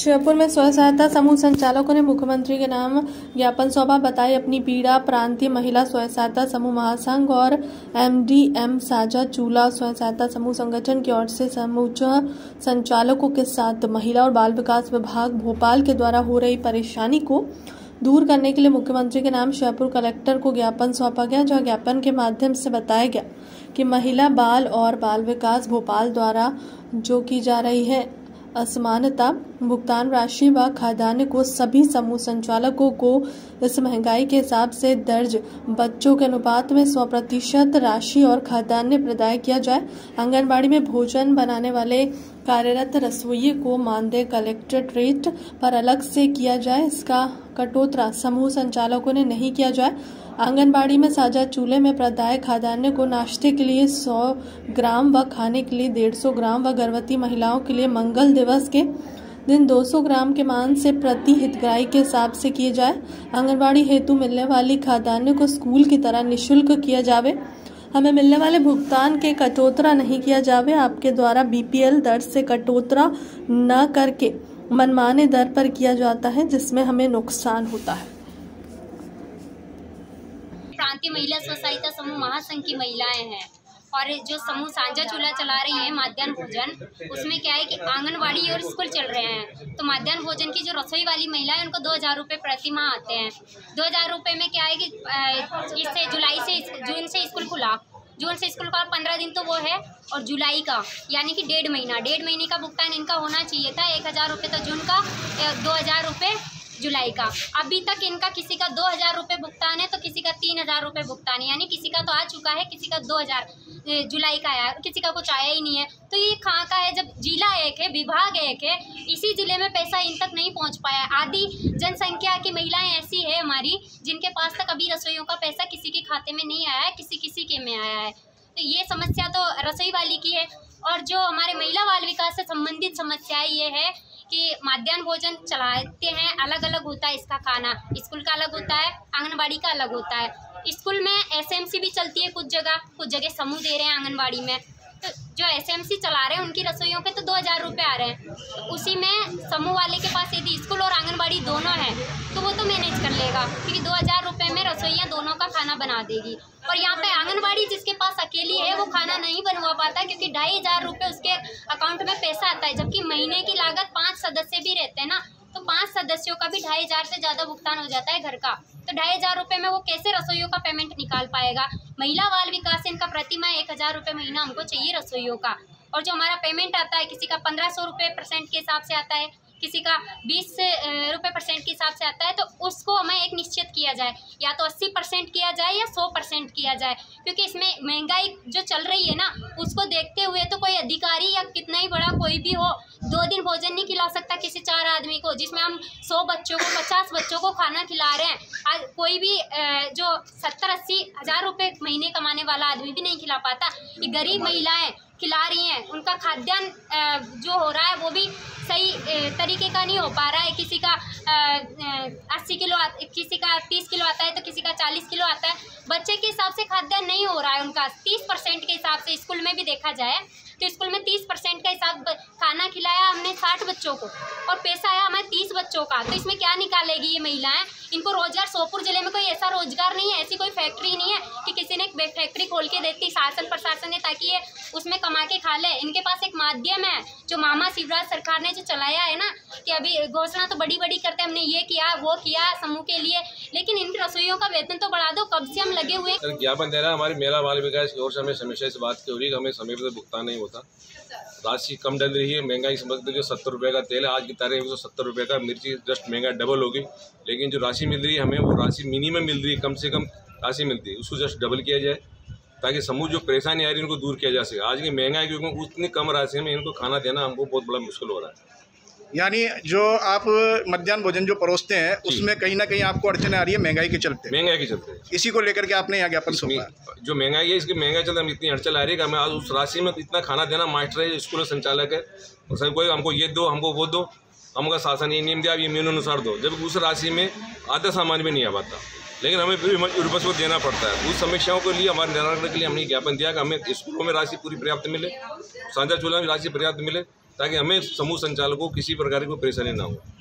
शिवपुर में स्व सहायता समूह संचालकों ने मुख्यमंत्री के नाम ज्ञापन सौंपा। बताई अपनी पीड़ा। प्रांतीय महिला स्व सहायता समूह महासंघ और एमडीएम साझा चूल्हा स्व सहायता समूह संगठन की ओर से समूचा संचालकों के साथ महिला और बाल विकास विभाग भोपाल के द्वारा हो रही परेशानी को दूर करने के लिए मुख्यमंत्री के नाम शिवपुर कलेक्टर को ज्ञापन सौंपा गया, जहां ज्ञापन के माध्यम से बताया गया कि महिला बाल और बाल विकास भोपाल द्वारा जो की जा रही है असमानता भुगतान राशि व खाद्यान्न को सभी समूह संचालकों को इस महंगाई के हिसाब से दर्ज बच्चों के अनुपात में 100% राशि और खाद्यान्न प्रदाय किया जाए। आंगनबाड़ी में भोजन बनाने वाले कार्यरत रसोई को मानदेय कलेक्ट्रेट पर अलग से किया जाए, इसका कटौतरा समूह संचालकों ने नहीं किया जाए। आंगनबाड़ी में साझा चूल्हे में प्रदाय खाद्यान्न को नाश्ते के लिए 100 ग्राम व खाने के लिए 150 ग्राम व गर्भवती महिलाओं के लिए मंगल दिवस के दिन 200 ग्राम के मान से प्रति हितग्राही के हिसाब से किए जाए। आंगनबाड़ी हेतु मिलने वाली खाद्यान्न को स्कूल की तरह निःशुल्क किया जावे। हमें मिलने वाले भुगतान के कटौतरा नहीं किया जावे। आपके द्वारा बीपीएल दर से कटौतरा न करके मनमाने दर पर किया जाता है, जिसमें हमें नुकसान होता है। प्रांतीय महिला स्व सहायता समूह महासंघ की महिलाएं हैं और जो समूह साझा चूल्हा चला रही है माध्यान्ह भोजन, उसमें क्या है कि आंगनवाड़ी और स्कूल चल रहे हैं तो माध्यान्ह भोजन की जो रसोई वाली महिला है उनको 2000 रुपये प्रति माह आते हैं। 2000 रुपये में क्या है कि इससे जून से स्कूल खुला, जून से स्कूल का 15 दिन तो वो है और जुलाई का यानी कि डेढ़ महीने का भुगतान इनका होना चाहिए था। 1000 रुपये तो जून का, 2000 रुपये जुलाई का। अभी तक इनका किसी का 2000 रुपये भुगतान है तो किसी का 3000 रुपये भुगतान है, यानी किसी का तो आ चुका है, किसी का 2000 जुलाई का आया, किसी का कुछ आया ही नहीं है। तो ये कहाँ का है जब जिला एक है, विभाग एक है, इसी जिले में पैसा इन तक नहीं पहुँच पाया। आधी जनसंख्या की महिलाएं ऐसी है हमारी जिनके पास तक अभी रसोइयों का पैसा किसी के खाते में नहीं आया है, किसी के में आया है। तो ये समस्या तो रसोई वाली की है। और जो हमारे महिला बाल विकास से संबंधित समस्याएँ ये है कि माध्यान्ह भोजन चलाते हैं, अलग अलग होता है इसका खाना, स्कूल का अलग होता है, आंगनबाड़ी का अलग होता है। स्कूल में एसएमसी भी चलती है, कुछ जगह समूह दे रहे हैं आंगनबाड़ी में। तो जो एसएमसी चला रहे हैं उनकी रसोइयों पे तो 2000 रुपये आ रहे हैं, तो उसी में समूह वाले के पास यदि स्कूल और आंगनबाड़ी दोनों हैं तो वो तो मैनेज कर लेगा, क्योंकि 2000 रुपये में रसोइयाँ दोनों का खाना बना देगी। और यहाँ पे आंगनबाड़ी जिसके पास अकेली है वो खाना नहीं बनवा पाता, क्योंकि 2500 रुपये उसके अकाउंट में पैसा आता है, जबकि महीने की लागत 5 सदस्य भी रहते हैं ना, तो 5 सदस्यों का भी 2500 से ज़्यादा भुगतान हो जाता है घर का। तो 2500 रुपये में वो कैसे रसोइयों का पेमेंट निकाल पाएगा। महिला बाल विकास से इनका प्रति माह 1000 रुपये महीना हमको चाहिए रसोइयों का। और जो हमारा पेमेंट आता है किसी का 1500 रुपये % के हिसाब से आता है, किसी का 20 रुपये % के हिसाब से आता है। तो उसको हमें एक निश्चित किया जाए, या तो 80% किया जाए या 100% किया जाए, क्योंकि इसमें महंगाई जो चल रही है ना उसको देखते हुए तो कोई अधिकारी या कितना ही बड़ा कोई भी हो 2 दिन भोजन नहीं खिला सकता किसी 4 आदमी को, जिसमें हम 100 बच्चों को 50 बच्चों को खाना खिला रहे हैं। आज कोई भी जो 70-80 हज़ार रुपये महीने कमाने वाला आदमी भी नहीं खिला पाता। ये गरीब महिलाएँ खिला रही हैं, उनका खाद्यान्न जो हो रहा है वो भी सही तरीके का नहीं हो पा रहा है। किसी का 80 किलो, किसी का 30 किलो आता है तो किसी का 40 किलो आता है। बच्चे के हिसाब से खाद्यान्न नहीं हो रहा है उनका। 30% के हिसाब से स्कूल में भी देखा जाए तो स्कूल में 30% का हिसाब खाना खिलाया हमने 60 बच्चों को और पैसा आया हमारे 30 बच्चों का। तो इसमें क्या निकालेगी ये महिलाएं। इनको रोजगार, श्योपुर जिले में कोई ऐसा रोजगार नहीं है, ऐसी कोई फैक्ट्री नहीं है कि किसी ने एक फैक्ट्री खोल के देती शासन प्रशासन ने, ताकि ये उसमें कमा के खा ले। इनके पास एक माध्यम है जो मामा शिवराज सरकार ने जो चलाया है ना, कि अभी घोषणा तो बड़ी बड़ी करते हमने ये किया वो किया समूह के लिए, लेकिन इनकी रसोइयों का वेतन तो बढ़ा दो। कब से हम लगे हुए ज्ञापन देना। हमारी महिला बाल विकास की ओर से हमें समस्या इस बात की हो रही है, हमें समय पर भुगतान नहीं होता, राशि कम डल रही है। महंगाई समझते जो 70 रुपये का तेल है आज की तारीख 170 रुपये का, मिर्ची जस्ट महंगा डबल हो गई, लेकिन जो राशि मिल रही है हमें वो राशि मिनिमम मिल रही है, कम से कम राशि मिलती है, उसको जस्ट डबल किया जाए ताकि समूह जो परेशानी आ रही है उनको दूर किया जा सके। आज की महंगाई क्योंकि उतनी कम राशि में इनको खाना देना हमको बहुत बड़ा मुश्किल हो रहा है। यानी जो आप मध्यान्ह भोजन जो परोसते हैं उसमें कहीं ना कहीं आपको अड़चने आ रही है महंगाई के चलते। इसी को लेकर के आपने यहाँ ज्ञापन सौंपा। जो महंगाई है इसकी महंगाई चलते हम इतनी अड़चन आ रही है कि हमें आज उस राशि में इतना खाना देना, मास्टर है, स्कूल संचालक है, और सब कोई हमको ये दो हमको वो दो, हमका शासन ये नियम दिया आप ये नियमानुसार दो, जबकि उस राशि में आधा सामान भी नहीं आ पाता, लेकिन हमें फिर रुपये को देना पड़ता है। उस समस्याओं के लिए हमारे निराकरण के लिए हमने ज्ञापन दिया कि हमें स्कूलों में राशि पूरी पर्याप्त मिले, साझा चूल्हा में राशि पर्याप्त मिले, ताकि हमें समूह संचालकों किसी प्रकार की कोई परेशानी ना हो।